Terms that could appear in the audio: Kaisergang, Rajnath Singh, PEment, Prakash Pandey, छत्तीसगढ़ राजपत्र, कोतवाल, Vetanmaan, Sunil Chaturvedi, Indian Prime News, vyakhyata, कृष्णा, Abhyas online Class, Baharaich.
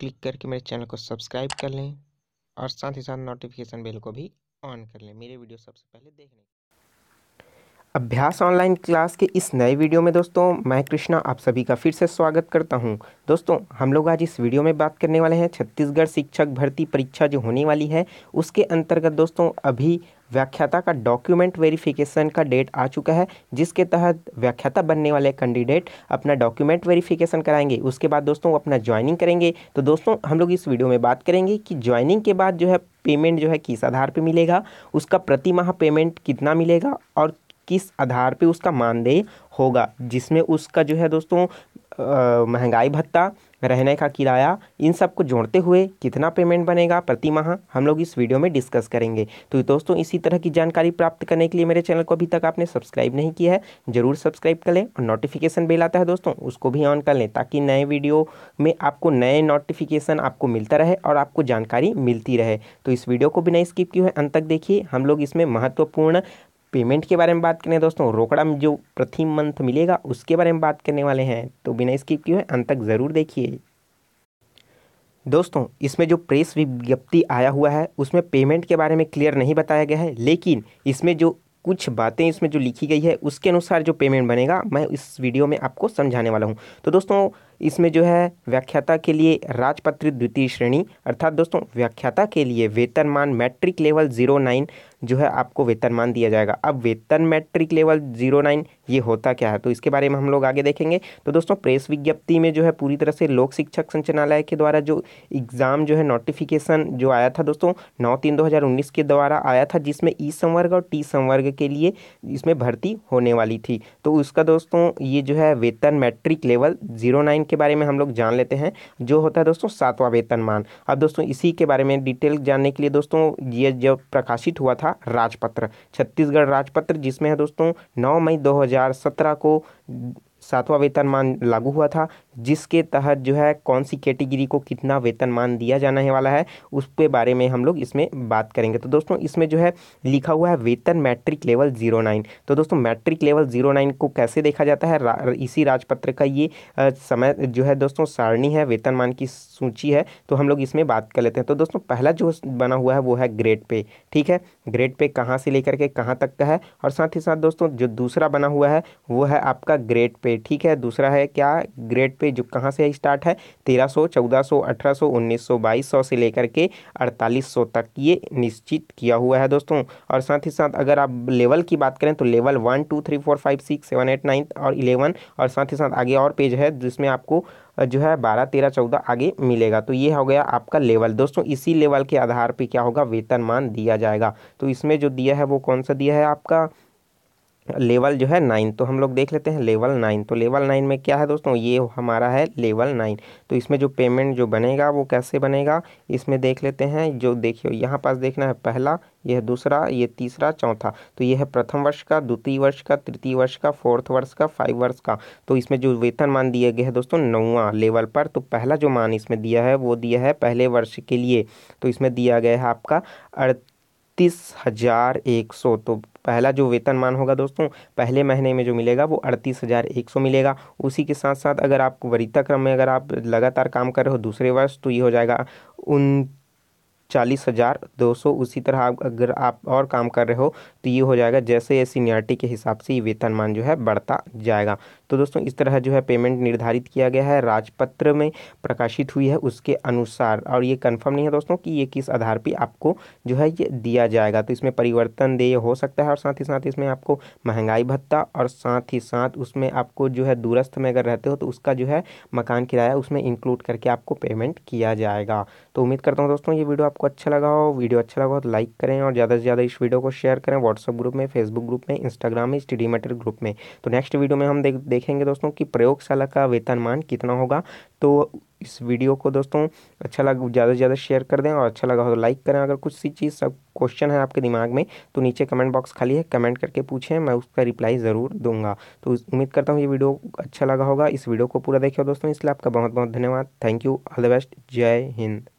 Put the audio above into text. Click करके मेरे channel को सब्सक्राइब कर लें और साथ ही साथ नोटिफिकेशन बेल को भी ऑन कर लें मेरे वीडियो सबसे पहले देखने के। अभ्यास ऑनलाइन क्लास के इस नए वीडियो में दोस्तों मैं कृष्णा आप सभी का फिर से स्वागत करता हूं। दोस्तों हम लोग आज इस वीडियो में बात करने वाले हैं छत्तीसगढ़ शिक्षक भर्ती परीक्षा जो होने वाली है उसके अंतर्गत दोस्तों अभी व्याख्याता का डॉक्यूमेंट वेरिफिकेशन का डेट आ चुका है, जिसके तहत व्याख्याता बनने वाले कैंडिडेट अपना डॉक्यूमेंट वेरिफिकेशन कराएंगे। उसके बाद दोस्तों वो अपना ज्वाइनिंग करेंगे। तो दोस्तों हम लोग इस वीडियो में बात करेंगे कि ज्वाइनिंग के बाद जो है पेमेंट जो है किस आधार पे मिलेगा, उसका प्रति माह पेमेंट कितना मिलेगा और किस आधार पे उसका मानदेय होगा, जिसमें उसका जो है दोस्तों महंगाई भत्ता, रहने का किराया, इन सब को जोड़ते हुए कितना पेमेंट बनेगा प्रति माह, हम लोग इस वीडियो में डिस्कस करेंगे। तो दोस्तों इसी तरह की जानकारी प्राप्त करने के लिए मेरे चैनल को अभी तक आपने सब्सक्राइब नहीं किया है ज़रूर सब्सक्राइब कर लें और नोटिफिकेशन बेल आता है दोस्तों उसको भी ऑन कर लें, ताकि नए वीडियो में आपको नए नोटिफिकेशन आपको मिलता रहे और आपको जानकारी मिलती रहे। तो इस वीडियो को बिना स्किप किए हुए अंत तक देखिए। हम लोग इसमें महत्वपूर्ण पेमेंट के बारे में बात करें दोस्तों, रोकड़ा जो प्रति मंथ मिलेगा उसके बारे में बात करने वाले हैं। तो बिना स्किप किए अंत तक ज़रूर देखिए। दोस्तों इसमें जो प्रेस विज्ञप्ति आया हुआ है उसमें पेमेंट के बारे में क्लियर नहीं बताया गया है, लेकिन इसमें जो कुछ बातें इसमें जो लिखी गई है उसके अनुसार जो पेमेंट बनेगा मैं इस वीडियो में आपको समझाने वाला हूँ। तो दोस्तों इसमें जो है व्याख्याता के लिए राजपत्र द्वितीय श्रेणी अर्थात दोस्तों व्याख्याता के लिए वेतनमान मैट्रिक लेवल 09 जो है आपको वेतनमान दिया जाएगा। अब वेतन मैट्रिक लेवल 09 ये होता क्या है तो इसके बारे में हम लोग आगे देखेंगे। तो दोस्तों प्रेस विज्ञप्ति में जो है पूरी तरह से लोक शिक्षक संचालनालय के द्वारा जो एग्ज़ाम जो है नोटिफिकेशन जो आया था दोस्तों 9/3/2019 के द्वारा आया था, जिसमें ई संवर्ग और टी संवर्ग के लिए इसमें भर्ती होने वाली थी। तो उसका दोस्तों ये जो है वेतन मैट्रिक लेवल 09 के बारे में हम लोग जान लेते हैं, जो होता है दोस्तों 7वां वेतनमान। अब दोस्तों इसी के बारे में डिटेल जानने के लिए दोस्तों ये जब प्रकाशित हुआ था राजपत्र, छत्तीसगढ़ राजपत्र, जिसमें है दोस्तों 9 मई 2017 को 7वां वेतनमान लागू हुआ था, जिसके तहत जो है कौन सी कैटेगरी को कितना वेतनमान दिया जाने वाला है उसके बारे में हम लोग इसमें बात करेंगे। तो दोस्तों इसमें जो है लिखा हुआ है वेतन मैट्रिक लेवल 09। तो दोस्तों मैट्रिक लेवल 09 को कैसे देखा जाता है, इसी राजपत्र का ये समय जो है दोस्तों सारणी है, वेतनमान की सूची है, तो हम लोग इसमें बात कर लेते हैं। तो दोस्तों पहला जो बना हुआ है वो है ग्रेड पे, ठीक है, ग्रेड पे कहाँ से लेकर के कहाँ तक का है। और साथ ही साथ दोस्तों जो दूसरा बना हुआ है वो है आपका ग्रेड पे, ठीक है, दूसरा है क्या ग्रेड पे जो कहाँ से स्टार्ट है 1300, 1400, 1800, 1900, 2200 से लेकर के 4800 तक ये निश्चित किया हुआ है दोस्तों। और साथ ही साथ अगर आप लेवल की बात करें तो लेवल 1, 2, 3, 4, 5, 6, 7, 8, 9 और 11 और साथ ही साथ आगे और पेज है जिसमें आपको जो है 12, 13, 14 आगे मिलेगा। तो ये हो गया आपका लेवल। दोस्तों इसी लेवल के आधार पर क्या होगा वेतनमान दिया जाएगा। तो इसमें जो दिया है वो कौन सा दिया है आपका लेवल जो है 9। तो हम लोग देख लेते हैं लेवल 9। तो लेवल 9 में क्या है दोस्तों ये हमारा है लेवल 9। तो इसमें जो पेमेंट जो बनेगा वो कैसे बनेगा इसमें देख लेते हैं। जो देखिए यहाँ पास देखना है पहला, यह दूसरा, ये तीसरा, चौथा। तो यह है प्रथम वर्ष का, द्वितीय वर्ष का, तृतीय वर्ष का, फोर्थ वर्ष का, 5 वर्ष का। तो इसमें जो वेतन मान दिए गए हैं दोस्तों 9वां लेवल पर, तो पहला जो मान इसमें दिया है वो दिया है पहले वर्ष के लिए। तो इसमें दिया गया है आपका 38,100। तो पहला जो वेतनमान होगा दोस्तों पहले महीने में जो मिलेगा वो 38,100 मिलेगा। उसी के साथ साथ अगर आप वरीयता क्रम में अगर आप लगातार काम कर रहे हो दूसरे वर्ष तो ये हो जाएगा 39,200। उसी तरह आप अगर आप और काम कर रहे हो तो ये हो जाएगा, जैसे सीनियरिटी के हिसाब से ये वेतनमान जो है बढ़ता जाएगा। तो दोस्तों इस तरह जो है पेमेंट निर्धारित किया गया है राजपत्र में प्रकाशित हुई है उसके अनुसार। और ये कंफर्म नहीं है दोस्तों कि ये किस आधार पे आपको जो है ये दिया जाएगा, तो इसमें परिवर्तन देय हो सकता है। और साथ ही साथ इसमें आपको महंगाई भत्ता और साथ ही साथ उसमें आपको जो है दूरस्थ में अगर रहते हो तो उसका जो है मकान किराया उसमें इंक्लूड करके आपको पेमेंट किया जाएगा। तो उम्मीद करता हूँ दोस्तों ये वीडियो आपको अच्छा लगा हो। वीडियो अच्छा लगा हो तो लाइक करें और ज़्यादा से ज़्यादा इस वीडियो को शेयर करें व्हाट्सअप ग्रुप में, फेसबुक ग्रुप में, इंस्टाग्राम में, स्टडी मटेरियल ग्रुप में। तो नेक्स्ट वीडियो में हम देखेंगे दोस्तों कि प्रयोगशाला का वेतनमान कितना होगा। तो इस वीडियो को दोस्तों अच्छा लगा ज़्यादा से ज़्यादा शेयर कर दें और अच्छा लगा हो तो लाइक करें। अगर कुछ सी चीज़ सब क्वेश्चन है आपके दिमाग में तो नीचे कमेंट बॉक्स खाली है, कमेंट करके पूछें, मैं उसका रिप्लाई ज़रूर दूंगा। तो उम्मीद करता हूँ ये वीडियो अच्छा लगा होगा। इस वीडियो को पूरा देखिए दोस्तों, इसलिए आपका बहुत बहुत धन्यवाद। Thank you, all the best, जय हिंद।